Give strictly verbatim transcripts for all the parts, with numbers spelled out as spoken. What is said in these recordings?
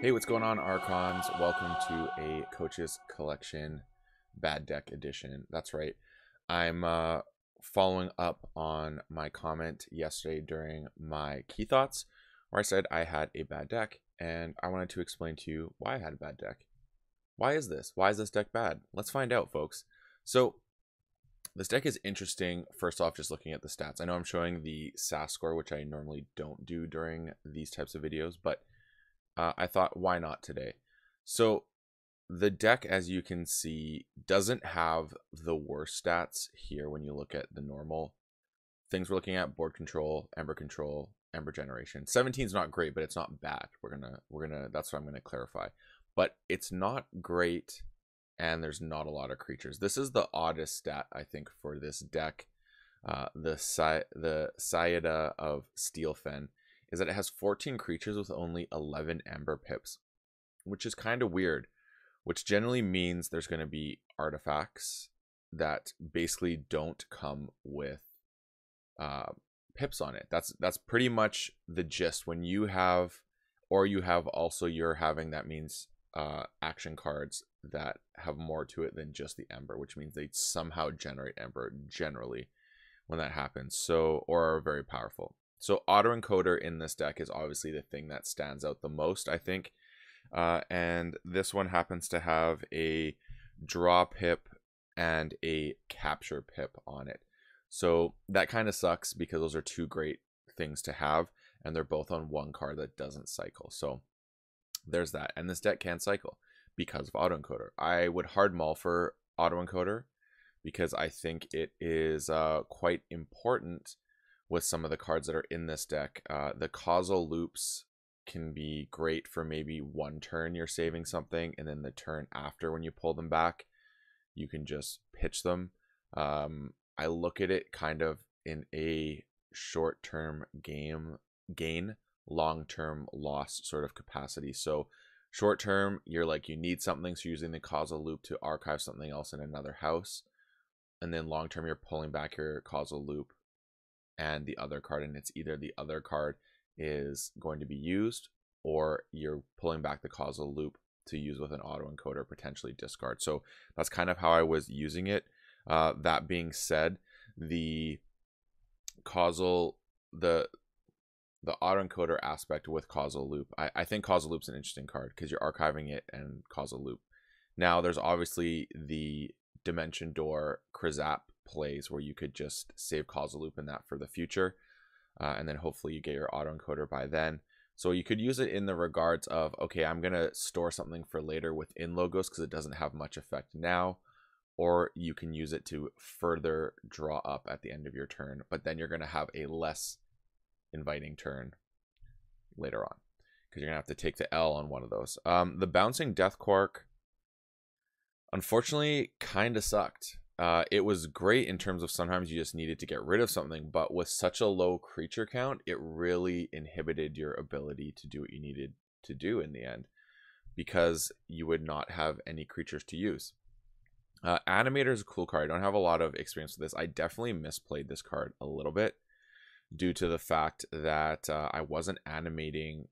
Hey, what's going on, Archons? Welcome to a Coach's Collection Bad Deck Edition. That's right. I'm uh, following up on my comment yesterday during my Key Thoughts, where I said I had a bad deck, and I wanted to explain to you why I had a bad deck. Why is this? Why is this deck bad? Let's find out, folks. So, this deck is interesting, first off, just looking at the stats. I know I'm showing the S A S score, which I normally don't do during these types of videos, but Uh, I thought, why not today? So the deck, as you can see, doesn't have the worst stats here when you look at the normal things we're looking at: board control, ember control, ember generation. seventeen is not great, but it's not bad. We're gonna, we're gonna. That's what I'm gonna clarify. But it's not great, and there's not a lot of creatures. This is the oddest stat I think for this deck. Uh, the Say the Sayadh of Steelfen. Is that it has fourteen creatures with only eleven Ember pips, which is kind of weird, which generally means there's going to be artifacts that basically don't come with uh, pips on it. That's that's pretty much the gist. When you have, or you have also, you're having, that means uh, action cards that have more to it than just the Ember, which means they somehow generate Ember generally when that happens, so, or are very powerful. So autoencoder in this deck is obviously the thing that stands out the most, I think. Uh, and this one happens to have a draw pip and a capture pip on it. So that kind of sucks because those are two great things to have, and they're both on one card that doesn't cycle. So there's that. And this deck can cycle because of autoencoder. I would hard maul for autoencoder because I think it is uh, quite important with some of the cards that are in this deck. Uh, the causal loops can be great for maybe one turn you're saving something, and then the turn after, when you pull them back, you can just pitch them. Um, I look at it kind of in a short-term game gain, long-term loss sort of capacity. So short-term, you're like, you need something, so you're using the causal loop to archive something else in another house. And then long-term, you're pulling back your causal loop and the other card, and it's either the other card is going to be used, or you're pulling back the causal loop to use with an autoencoder, potentially discard. So that's kind of how I was using it. Uh, that being said, the causal, the the autoencoder aspect with causal loop, I, I think causal loop's an interesting card because you're archiving it and causal loop. Now there's obviously the Dimension Door Krrzzap plays where you could just save causal loop in that for the future, uh, and then hopefully you get your autoencoder by then, so you could use it in the regards of, okay, I'm gonna store something for later within Logos because it doesn't have much effect now, or you can use it to further draw up at the end of your turn, but then you're gonna have a less inviting turn later on because you're gonna have to take the L on one of those. Um, the bouncing death quark unfortunately kind of sucked. Uh, it was great in terms of sometimes you just needed to get rid of something, but with such a low creature count, it really inhibited your ability to do what you needed to do in the end because you would not have any creatures to use. Uh, Animator is a cool card. I don't have a lot of experience with this. I definitely misplayed this card a little bit due to the fact that uh, I wasn't animating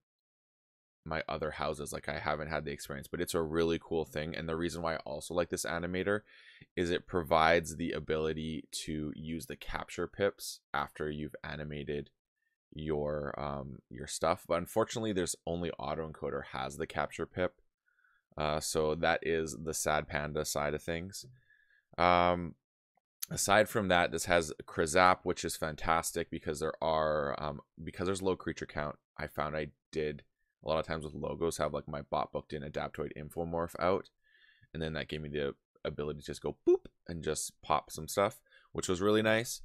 my other houses. Like, I haven't had the experience, but it's a really cool thing. And the reason why I also like this animator is it provides the ability to use the capture pips after you've animated your um your stuff, but unfortunately there's only autoencoder has the capture pip, uh so that is the sad panda side of things. Um aside from that, this has Krrzzap, which is fantastic because there are um because there's low creature count. I found I did a lot of times with Logos have like my bot booked in Adaptoid infomorph out, and then that gave me the ability to just go boop and just pop some stuff, which was really nice.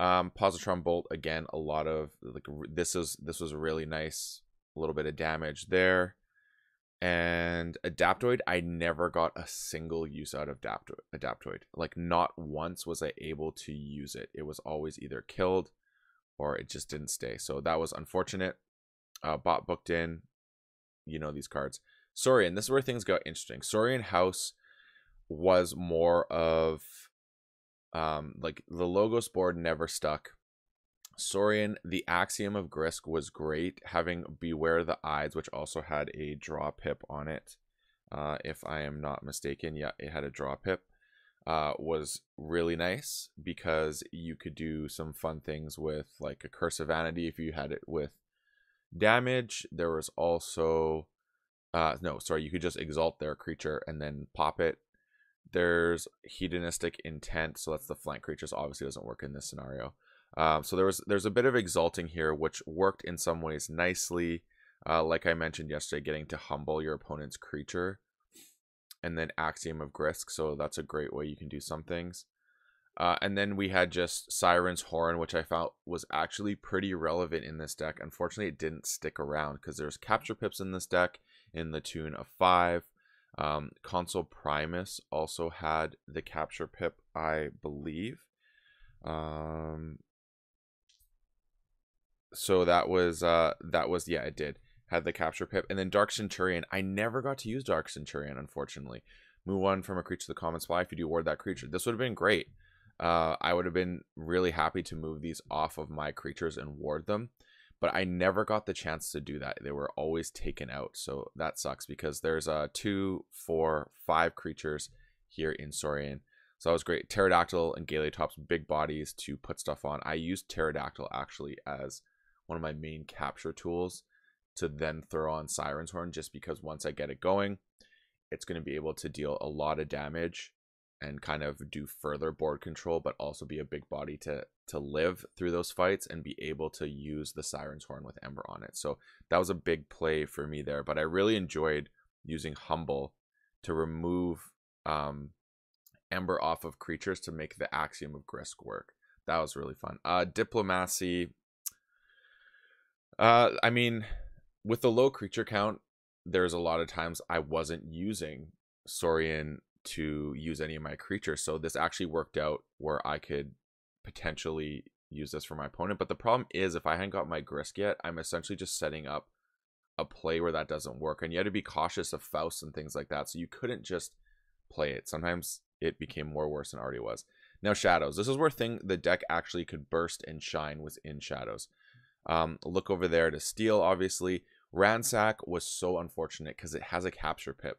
um Positron bolt, again, a lot of like, this is this was really nice, a little bit of damage there. And Adaptoid, I never got a single use out of Adaptoid. Like, not once was I able to use it. It was always either killed or it just didn't stay, so that was unfortunate. Uh, bot booked in, you know these cards. Sorian, this is where things got interesting. Sorian house was more of um like the Logos board never stuck. Sorian, the Axiom of Grisk was great, having Beware the Ides, which also had a draw pip on it. Uh, if I am not mistaken, yeah, it had a draw pip. Uh, was really nice because you could do some fun things with like a Curse of Vanity if you had it with damage. There was also, uh, no, sorry, you could just exalt their creature and then pop it. There's hedonistic intent, so that's the flank creatures. Obviously, doesn't work in this scenario. Um, so there was there's a bit of exalting here, which worked in some ways nicely. Uh, like I mentioned yesterday, getting to humble your opponent's creature, and then Axiom of Grisk. So that's a great way you can do some things. Uh, and then we had just Siren's Horn, which I felt was actually pretty relevant in this deck. Unfortunately, it didn't stick around because there's capture pips in this deck in the tune of five. Um, Consul Primus also had the capture pip, I believe. Um, so that was, uh, that was, yeah, it did had the capture pip. And then Dark Centurion. I never got to use Dark Centurion, unfortunately. Move on from a creature to the common supply. If you do ward that creature, this would have been great. Uh, I would have been really happy to move these off of my creatures and ward them, but I never got the chance to do that. They were always taken out, so that sucks because there's uh, two, four, five creatures here in Sorian. So that was great. Pterodactyl and Galeotops, big bodies to put stuff on. I used Pterodactyl actually as one of my main capture tools to then throw on Siren's Horn just because once I get it going, it's going to be able to deal a lot of damage and kind of do further board control, but also be a big body to to live through those fights and be able to use the Siren's Horn with Ember on it. So that was a big play for me there, but I really enjoyed using Humble to remove um, Ember off of creatures to make the Axiom of Grisk work. That was really fun. Uh, Diplomacy, uh, I mean, with the low creature count, there's a lot of times I wasn't using Sorian to use any of my creatures, so this actually worked out where I could potentially use this for my opponent. But the problem is, if I hadn't got my Grisk yet, I'm essentially just setting up a play where that doesn't work, and you had to be cautious of Faust and things like that, so you couldn't just play it. Sometimes it became more worse than it already was. Now Shadows, this is where thing the deck actually could burst and shine, was in Shadows. Um, look over there to steal, obviously. Ransack was so unfortunate because it has a capture pip,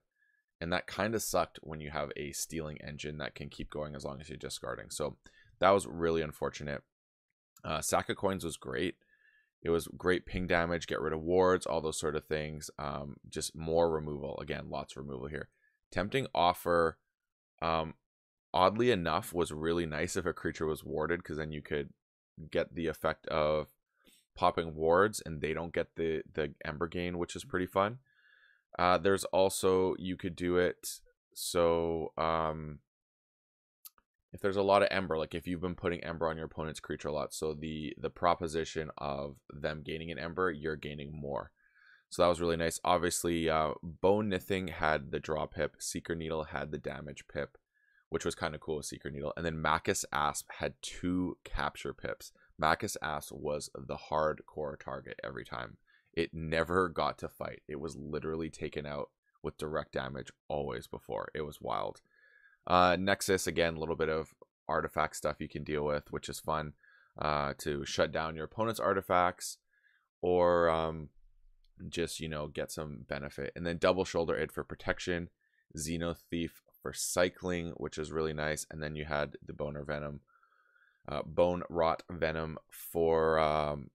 and that kind of sucked when you have a stealing engine that can keep going as long as you're discarding. So that was really unfortunate. Uh, Sack of Coins was great. It was great ping damage, get rid of wards, all those sort of things. Um, just more removal. Again, lots of removal here. Tempting Offer, um, oddly enough, was really nice if a creature was warded, because then you could get the effect of popping wards and they don't get the the ember gain, which is pretty fun. Uh, there's also, you could do it so um, if there's a lot of ember, like if you've been putting ember on your opponent's creature a lot, so the the proposition of them gaining an ember, you're gaining more. So that was really nice. Obviously, uh, Bone Nithing had the draw pip. Seeker Needle had the damage pip, which was kind of cool with Seeker Needle. And then Macus Asp had two capture pips. Macus Asp was the hardcore target every time. It never got to fight. It was literally taken out with direct damage always before. It was wild. Uh, Nexus, again, a little bit of artifact stuff you can deal with, which is fun, uh, to shut down your opponent's artifacts or um, just, you know, get some benefit. And then Double Shoulder Id for protection, Xenothief for cycling, which is really nice. And then you had the Bone Rot Venom, uh, Bone Rot Venom for... Um,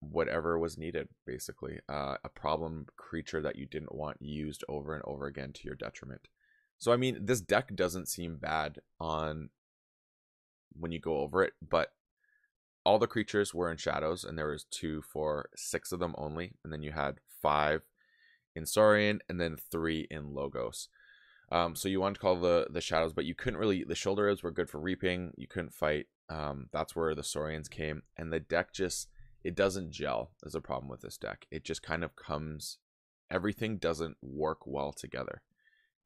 whatever was needed, basically. Uh, a problem creature that you didn't want used over and over again to your detriment. So I mean, this deck doesn't seem bad on when you go over it, but all the creatures were in Shadows, and there was two, four, six of them only, and then you had five in Sorian and then three in Logos. Um, so you wanted to call the the Shadows, but you couldn't really. The Shoulder Ids were good for reaping. You couldn't fight. Um, that's where the Saurians came, and the deck just, it doesn't gel. There's a problem with this deck. It just kind of comes, everything doesn't work well together.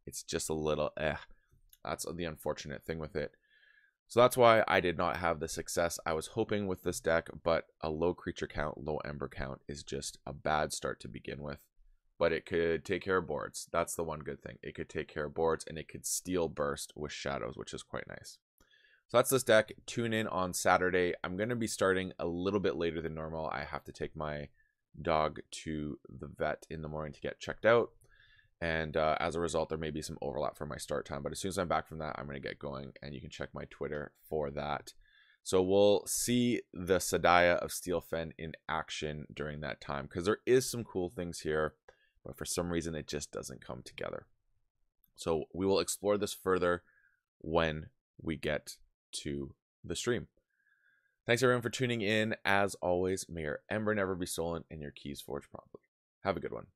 It's just a little eh. That's the unfortunate thing with it. So that's why I did not have the success I was hoping with this deck, but a low creature count, low ember count is just a bad start to begin with. But it could take care of boards. That's the one good thing. It could take care of boards, and it could steal burst with Shadows, which is quite nice. So that's this deck. Tune in on Saturday. I'm going to be starting a little bit later than normal. I have to take my dog to the vet in the morning to get checked out. And uh, as a result, there may be some overlap for my start time. But as soon as I'm back from that, I'm going to get going. And you can check my Twitter for that. So we'll see the Sayadh of Steelfen in action during that time, because there is some cool things here, but for some reason it just doesn't come together. So we will explore this further when we get to the stream. Thanks everyone for tuning in. As always, may your ember never be stolen and your keys forged promptly. Have a good one.